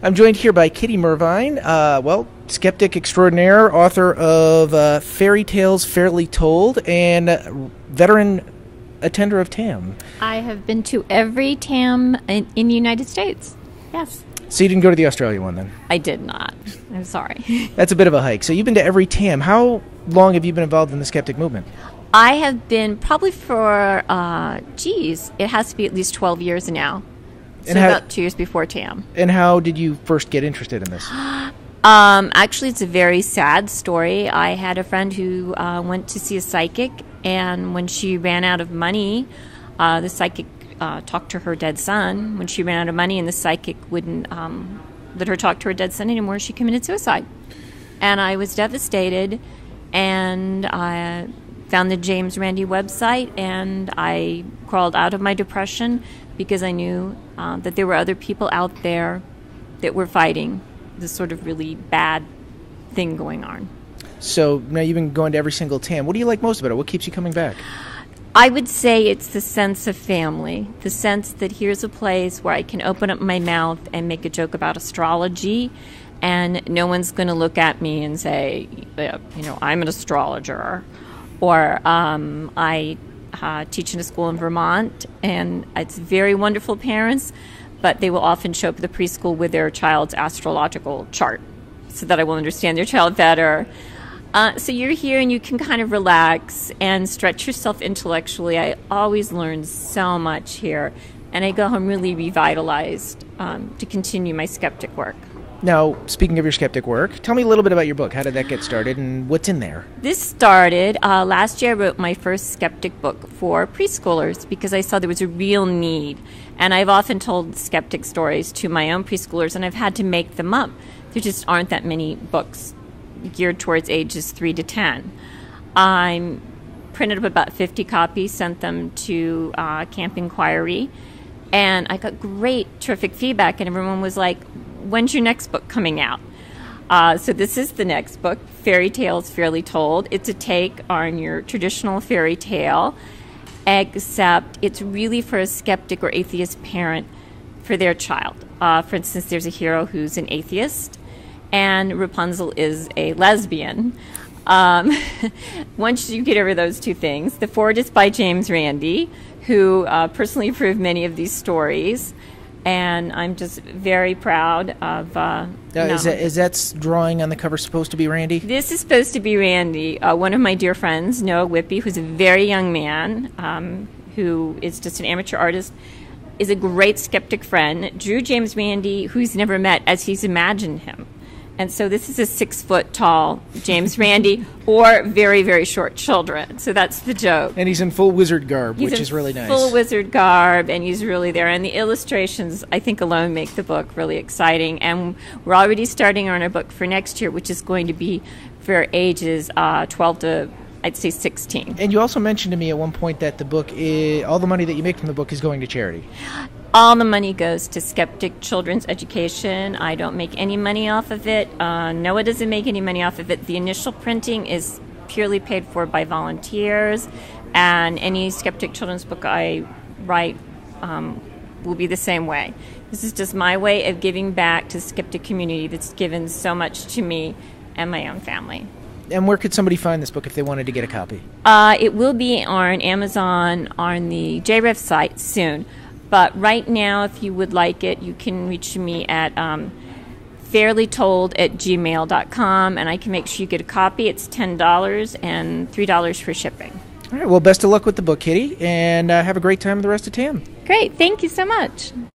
I'm joined here by Kitty Mervine, skeptic extraordinaire, author of Fairy Tales Fairly Told, and veteran attender of TAM. I have been to every TAM in the United States, yes. So you didn't go to the Australia one then? I did not. I'm sorry. That's a bit of a hike. So you've been to every TAM. How long have you been involved in the skeptic movement? I have been probably for, it has to be at least 12 years now. So and about 2 years before TAM. And how did you first get interested in this? Actually, it's a very sad story. I had a friend who went to see a psychic, and when she ran out of money, the psychic talked to her dead son. When she ran out of money and the psychic wouldn't let her talk to her dead son anymore, she committed suicide. And I was devastated, and I found the James Randi website, and I crawled out of my depression because I knew that there were other people out there that were fighting this sort of really bad thing going on. So now you've been going to every single TAM. What do you like most about it? What keeps you coming back? I would say it's the sense of family, the sense that here's a place where I can open up my mouth and make a joke about astrology, and no one's going to look at me and say, you know, I'm an astrologer, or I teach in a school in Vermont, and it's very wonderful parents, but they will often show up at the preschool with their child's astrological chart so that I will understand their child better. So you're here and you can kind of relax and stretch yourself intellectually. I always learn so much here, and I go home really revitalized to continue my skeptic work. Now, speaking of your skeptic work, tell me a little bit about your book. How did that get started, and what's in there? This started last year. I wrote my first skeptic book for preschoolers because I saw there was a real need. And I've often told skeptic stories to my own preschoolers, and I've had to make them up. There just aren't that many books geared towards ages 3 to 10. I printed up about 50 copies, sent them to Camp Inquiry, and I got terrific feedback, and everyone was like, when's your next book coming out? So this is the next book, Fairy Tales Fairly Told. It's a take on your traditional fairy tale, except it's really for a skeptic or atheist parent for their child. For instance, there's a hero who's an atheist, and Rapunzel is a lesbian. Once you get over those two things, the foreword is by James Randi, who personally approved many of these stories. And I'm just very proud of... Is that drawing on the cover supposed to be Randy? This is supposed to be Randy. One of my dear friends, Noah Whippy, who's a very young man, who is just an amateur artist, is a great skeptic friend, drew James Randi, who he's never met, as he's imagined him. And so this is a 6-foot-tall James Randi for very, very short children. So that's the joke. And he's in full wizard garb, which is really nice. Full wizard garb, and he's really there. And the illustrations, I think, alone make the book really exciting. And we're already starting on our book for next year, which is going to be for ages 12 to, I'd say, 16. And you also mentioned to me at one point that the book, all the money that you make from the book is going to charity. All the money goes to skeptic children's education. I don't make any money off of it. Noah doesn't make any money off of it. The initial printing is purely paid for by volunteers, and any skeptic children's book I write will be the same way. This is just my way of giving back to the skeptic community that's given so much to me and my own family. And where could somebody find this book if they wanted to get a copy? It will be on Amazon, on the JREF site soon. But right now, if you would like it, you can reach me at fairlytold@gmail.com, and I can make sure you get a copy. It's $10 and $3 for shipping. All right. Well, best of luck with the book, Kitty, and have a great time with the rest of TAM. Great. Thank you so much.